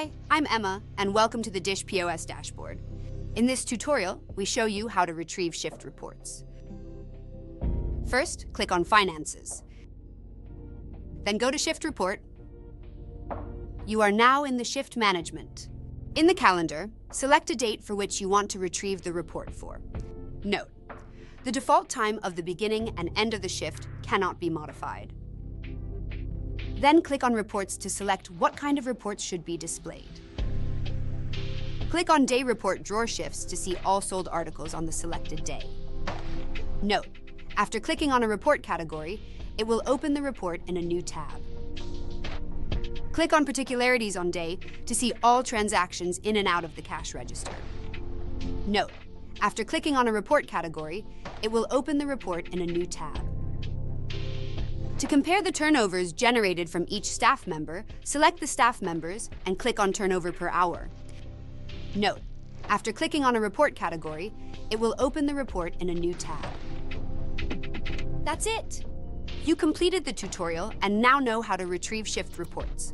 Hi, I'm Emma, and welcome to the DISH POS dashboard. In this tutorial, we show you how to retrieve shift reports. First, click on Finances. Then go to Shift Report. You are now in the Shift Management. In the calendar, select a date for which you want to retrieve the report for. Note, the default time of the beginning and end of the shift cannot be modified. Then click on Reports to select what kind of reports should be displayed. Click on Day Report Drawer Shifts to see all sold articles on the selected day. Note, after clicking on a report category, it will open the report in a new tab. Click on Particularities on Day to see all transactions in and out of the cash register. Note, after clicking on a report category, it will open the report in a new tab. To compare the turnovers generated from each staff member, select the staff members and click on Turnover per Hour. Note, after clicking on a report category, it will open the report in a new tab. That's it! You completed the tutorial and now know how to retrieve shift reports.